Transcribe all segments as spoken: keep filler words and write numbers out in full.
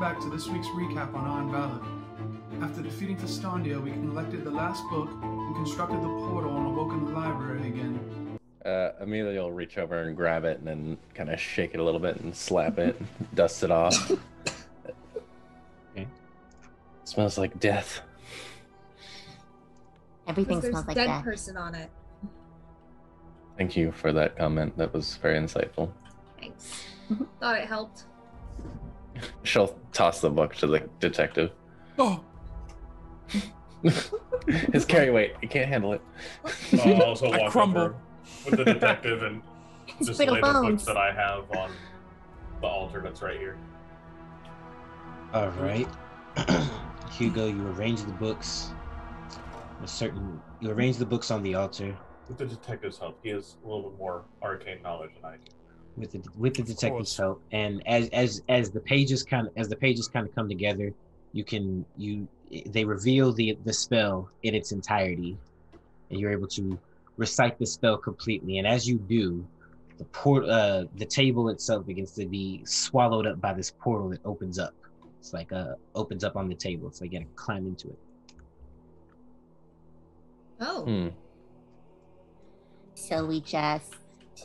back to this week's recap on Iron Valor. After defeating Tastandia, we collected the last book and constructed the portal and awoken the library again. Uh, Amelia will reach over and grab it and then kind of shake it a little bit and slap it, dust it off. Okay. It smells like death. Everything smells like death. There's a dead person on it. Thank you for that comment. That was very insightful. Thanks. Thought it helped. She'll toss the book to the detective. Oh! His carry weight. He can't handle it. I'll also walk I crumble. Over with the detective and just lay the books that I have on the altar that's right here. All right. Hugo, you arrange the books. A certain, you arrange the books on the altar. With the detective's help, he has a little bit more arcane knowledge than I do. With the with the detective's help, and as as as the pages kind of as the pages kind of come together, you can you they reveal the the spell in its entirety, and you're able to recite the spell completely. And as you do, the port uh the table itself begins to be swallowed up by this portal that opens up. It's like uh opens up on the table. It's like you gotta climb into it. Oh. Hmm. So we just...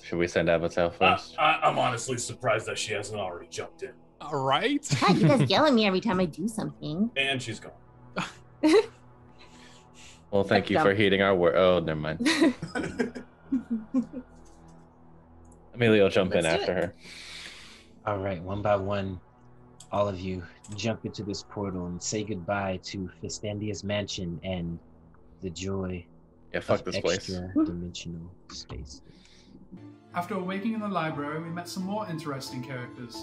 Should we send Avatar first? Uh, I, I'm honestly surprised that she hasn't already jumped in. All right. God, you guys yell at me every time I do something. And she's gone. Well, thank That's you dumb. for heeding our word. Oh, never mind. Amelia will jump Let's in after it. her. All right, one by one, all of you jump into this portal and say goodbye to Fistandia's mansion and the joy Yeah, fuck this place. Dimensional space. After awaking in the library, we met some more interesting characters.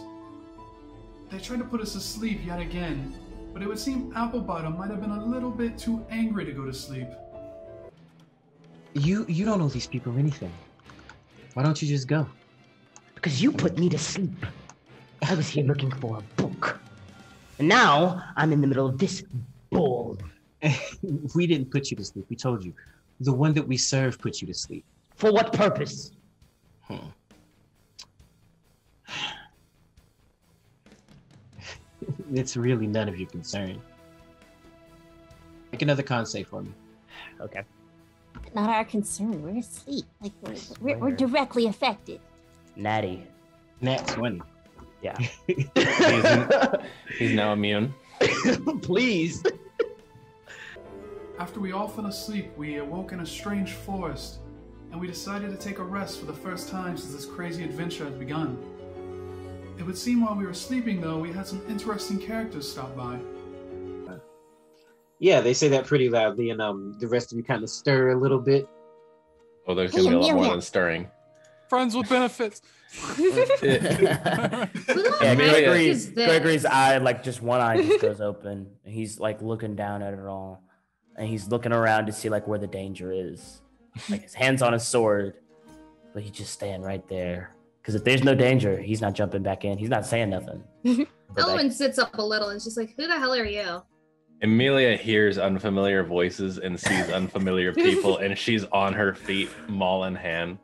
They tried to put us to sleep yet again, but it would seem Applebottom might have been a little bit too angry to go to sleep. You you don't know these people or anything. Why don't you just go? Because you put me to sleep. I was here looking for a book. And now I'm in the middle of this bowl. We didn't put you to sleep, we told you. The one that we serve put you to sleep. For what purpose? Hmm. It's really none of your concern. Make another con save for me. Okay. Not our concern. We're asleep. Like we're we're, we're directly affected. Natty. Nat twenty. Yeah. he's, in, he's now immune. Please. After we all fell asleep, we awoke in a strange forest, and we decided to take a rest for the first time since this crazy adventure had begun. It would seem while we were sleeping, though, we had some interesting characters stop by. Yeah, they say that pretty loudly, and um, the rest of you kind of stir a little bit. Oh, there's going to hey, be a lot more than stirring. Friends with benefits. Gregory's, Gregory's eye, like just one eye just goes open, and he's like looking down at it all. And he's looking around to see like where the danger is. Like his hand's on his sword, but he's just staying right there. Because if there's no danger, he's not jumping back in. He's not saying nothing. Elwin sits up a little and is just like, who the hell are you? Amelia hears unfamiliar voices and sees unfamiliar people, and she's on her feet, maul in hand.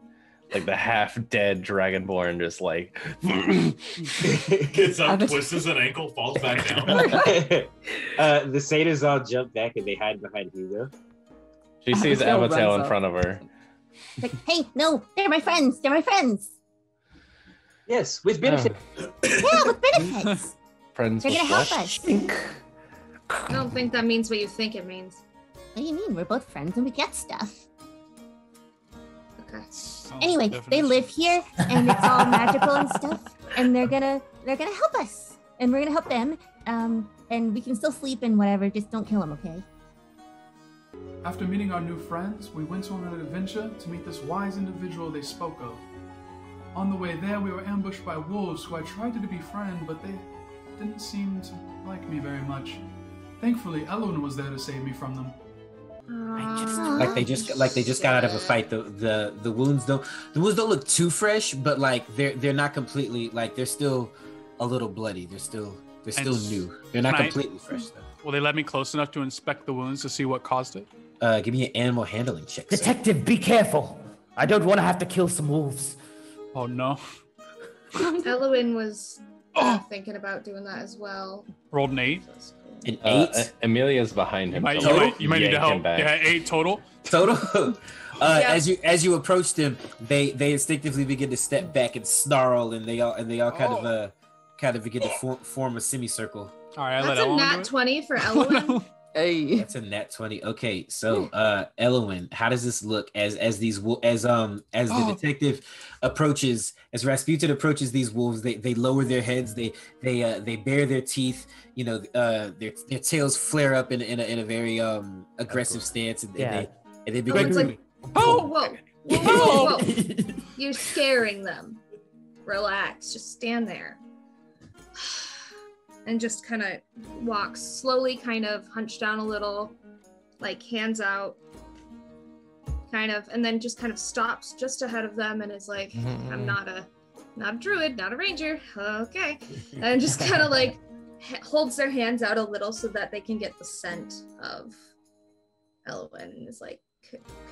Like the half-dead dragonborn just like... Gets up, twists an ankle, falls back down. uh, the satyrs all jump back and they hide behind Hugo. She sees Avatel in front of her. Like, hey, no, they're my friends, they're my friends. Yes, with benefits. Oh. Yeah, with benefits. Friends they're with gonna help us. I don't think that means what you think it means. What do you mean? We're both friends and we get stuff. Okay. Oh, anyway, definition. They live here, and it's all magical and stuff, and they're gonna they're gonna help us, and we're gonna help them, um, and we can still sleep and whatever. Just don't kill them, okay? After meeting our new friends, we went on an adventure to meet this wise individual they spoke of. On the way there, we were ambushed by wolves who I tried to befriend, but they didn't seem to like me very much. Thankfully, Elwin was there to save me from them. I just, like they just like they just got out of a fight. The the the wounds don't the wounds don't look too fresh, but like they're they're not completely like they're still a little bloody. They're still they're still and new. They're not completely I, fresh though. Will they let me close enough to inspect the wounds to see what caused it? Uh, give me an animal handling check. Detective, sir. Be careful. I don't want to have to kill some wolves. Oh no. Elwin was Oh. I'm thinking about doing that as well. Rolled an eight. So cool. An eight? Uh, Amelia's behind him. You might, so you might, you might need to help. Yeah, eight total. Total? Uh, yeah. As you as you approach them, they, they instinctively begin to step back and snarl, and they all and they all kind oh. of uh, kind of begin to form, form a semicircle. All right, I that's let a nat twenty for Elwyn. Hey, that's a nat twenty. Okay, so uh, Elwyn, how does this look as as these as um as the oh. detective approaches, as Rasputin approaches these wolves? They they lower their heads. They they uh, they bare their teeth. You know, uh, their their tails flare up in in a, in a very um aggressive stance, and, yeah. and they and they begin. Oh, like, oh whoa! Whoa! Whoa! Whoa. You're scaring them. Relax. Just stand there. And just kind of walks slowly, kind of hunched down a little, like hands out, kind of, and then just kind of stops just ahead of them and is like, mm-hmm. I'm not a, not a druid, not a ranger, okay. And just kind of like h- holds their hands out a little so that they can get the scent of Elwyn and is like,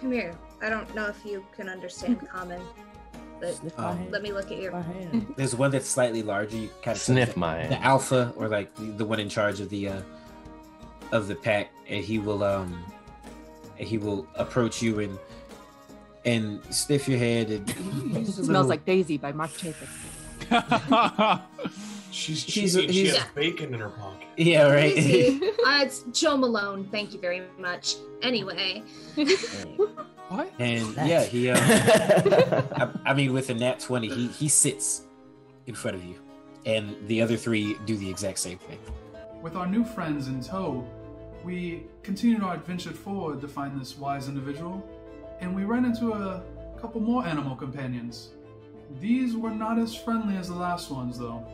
come here, I don't know if you can understand common. But um, let me look at your hand. There's one that's slightly larger. You kind of sniff mine. The alpha, or like the, the one in charge of the uh, of the pack, and he will um he will approach you and and sniff your head. And it smells little... like Daisy by Mark Chapin. She's cheesy. She has yeah. bacon in her pocket. Yeah, right. uh, it's Joe Malone. Thank you very much. Anyway. What? And that's... yeah, he. Um, I, I mean, with a nat twenty, he he sits in front of you, and the other three do the exact same thing. With our new friends in tow, we continued our adventure forward to find this wise individual, and we ran into a couple more animal companions. These were not as friendly as the last ones, though.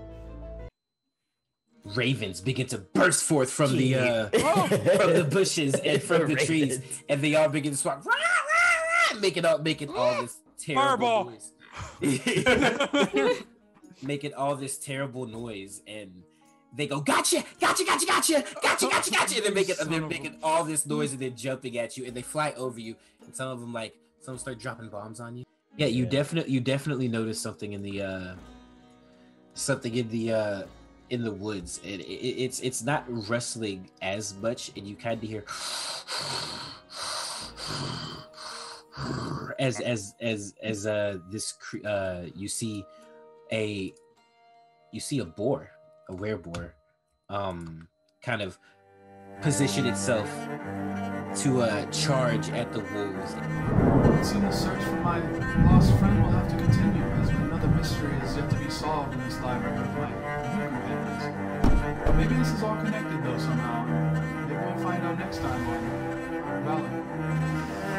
Ravens begin to burst forth from the uh, oh. from the bushes and from the, the trees, and they all begin to swap. Making all, making all this terrible noise. Making all this terrible noise, and they go, gotcha, gotcha, gotcha, gotcha, gotcha, gotcha, gotcha. And they're making, they're making all this noise, and they're jumping at you, and they fly over you. And some of them, like, some start dropping bombs on you. Yeah, you yeah. definitely, you definitely notice something in the, uh, something in the, uh, in the woods. It, it, it's, it's not rustling as much, and you kind of hear. As as as as uh this cre- uh you see a you see a boar, a wereboar, um kind of position itself to uh charge at the wolves. It seems the search for my lost friend will have to continue, as another mystery is yet to be solved in this library of life. Maybe this is all connected though somehow. Maybe we'll find out next time on Iron Valor.